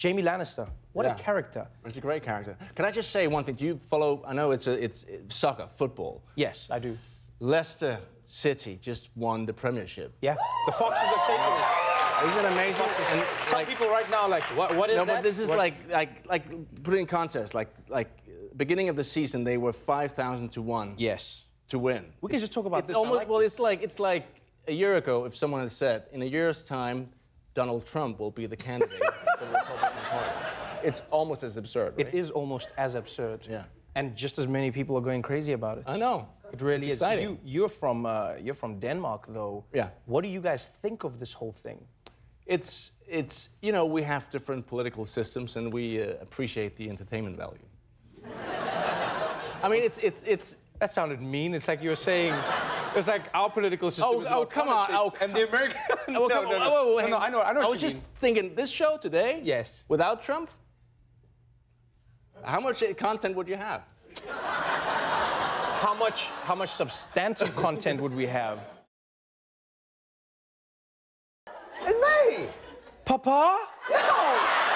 Jaime Lannister. What a character. He's a great character. Can I just say one thing? Do you follow... I know it's soccer, football. Yes, I do. Leicester City just won the Premiership. Yeah. The Foxes are taking it. Isn't it amazing? And, like, some people right now are like, what is that? No, but this is like put it in context. Like beginning of the season, they were 5,000 to 1. Yes. To win. We can just talk about this. Almost, well, it's like a year ago, if someone had said, in a year's time, Donald Trump will be the candidate for the Republican Party. It's almost as absurd, right? It is almost as absurd. Yeah. And just as many people are going crazy about it. I know. It really is. Exciting. You're from Denmark, though. Yeah. What do you guys think of this whole thing? It's you know, we have different political systems, and we appreciate the entertainment value. I mean, it's that sounded mean. It's like you were saying. It's like our political system is about politics and the American... Oh, come on. No, I know what I was just thinking, this show today, yes, without Trump, how much content would you have? How much substantive content would we have? It's me! Papa? No!